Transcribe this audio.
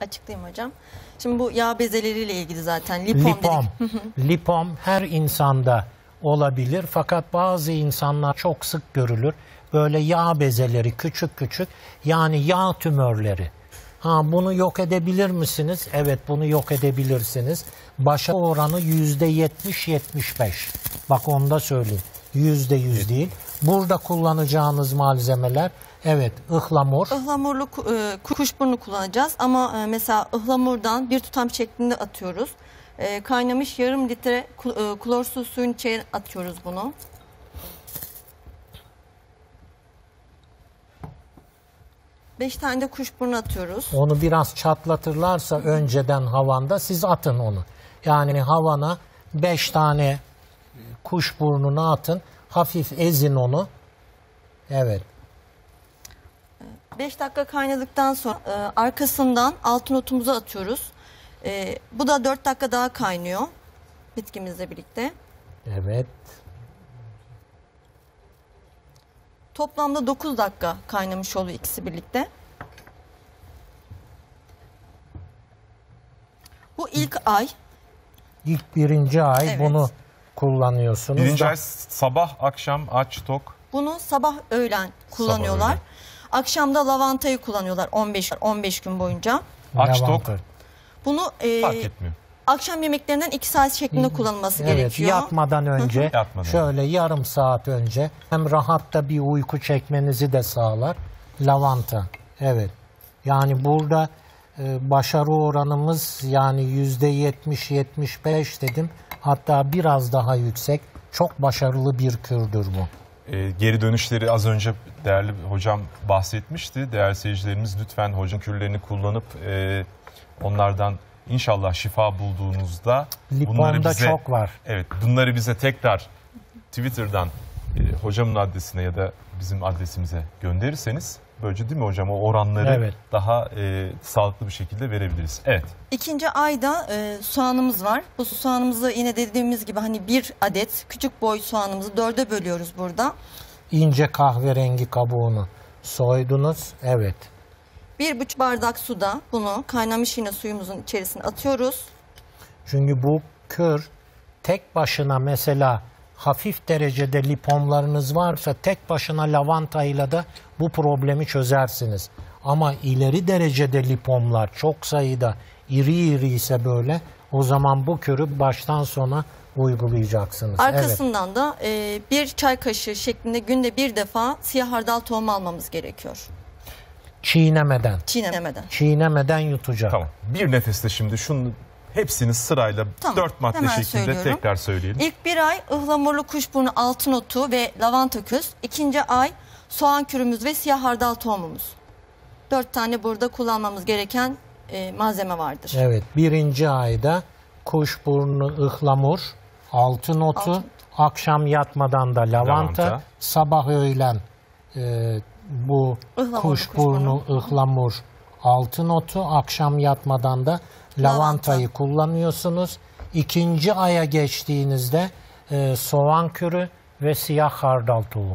Açıklayayım hocam. Şimdi bu yağ bezeleriyle ilgili zaten Lipom dedik. Lipom her insanda olabilir fakat bazı insanlar çok sık görülür. Böyle yağ bezeleri küçük küçük, yani yağ tümörleri. Ha, bunu yok edebilir misiniz? Evet, bunu yok edebilirsiniz. Başa oranı %70-75. Bak onu da söyleyeyim. %100 değil. Burada kullanacağınız malzemeler, evet, ıhlamur. Ihlamurlu kuşburnu kullanacağız ama mesela ıhlamurdan bir tutam şeklinde atıyoruz. Kaynamış yarım litre klorsuz suyun içine atıyoruz bunu. Beş tane de kuşburnu atıyoruz. Onu biraz çatlatırlarsa önceden havanda siz atın onu. Yani havana 5 tane kuşburnunu atın. Hafif ezin onu. Evet. 5 dakika kaynadıktan sonra arkasından altın otumuzu atıyoruz. Bu da 4 dakika daha kaynıyor. Bitkimizle birlikte. Evet. Toplamda 9 dakika kaynamış oluyor ikisi birlikte. Bu ilk ay. İlk birinci ay, evet. Bunu kullanıyorsunuz. Birinci ay sabah akşam aç tok. Bunu sabah öğlen kullanıyorlar. Sabah, öğlen. Akşamda lavantayı kullanıyorlar 15 gün boyunca. Aç tok. Bunu fark etmiyor. Akşam yemeklerinden 2 saat şeklinde kullanılması gerekiyor. Yatmadan önce, şöyle yarım saat önce, hem rahat da bir uyku çekmenizi de sağlar. Lavanta, evet. Yani burada başarı oranımız yani %70-75 dedim. Hatta biraz daha yüksek. Çok başarılı bir kürdür bu. Geri dönüşleri az önce değerli hocam bahsetmişti. Değerli seyircilerimiz lütfen hocam kürlerini kullanıp onlardan... İnşallah şifa bulduğunuzda bunları bize, çok var. Evet, bunları bize tekrar Twitter'dan hocamın adresine ya da bizim adresimize gönderirseniz, böylece değil mi hocam, o oranları evet, daha sağlıklı bir şekilde verebiliriz. Evet. İkinci ayda soğanımız var. Bu soğanımızı yine dediğimiz gibi hani bir adet küçük boy soğanımızı 4'e bölüyoruz burada. İnce kahverengi kabuğunu soydunuz. Evet. 1,5 bardak suda bunu kaynamış yine suyumuzun içerisine atıyoruz. Çünkü bu kür tek başına, mesela hafif derecede lipomlarınız varsa tek başına lavantayla da bu problemi çözersiniz. Ama ileri derecede lipomlar çok sayıda, iri iri ise böyle, o zaman bu kürü baştan sona uygulayacaksınız. Arkasından evet, da 1 çay kaşığı şeklinde günde 1 defa siyah hardal tohumu almamız gerekiyor. Çiğnemeden. Çiğnemeden. Çiğnemeden yutacak. Tamam. Bir nefeste şimdi şunun hepsini sırayla, tamam, 4 madde şeklinde söylüyorum, tekrar söyleyelim. İlk bir ay ıhlamurlu kuşburnu, altın otu ve lavanta köz. İkinci ay soğan kürümüz ve siyah hardal tohumumuz. 4 tane burada kullanmamız gereken malzeme vardır. Evet. Birinci ayda kuşburnu, ıhlamur, altın otu, akşam yatmadan da lavanta. Sabah öğlen bu kuşburnu, ıhlamur, altın otu, akşam yatmadan da lavantayı kullanıyorsunuz. İkinci aya geçtiğinizde soğan kürü ve siyah hardal tohumu.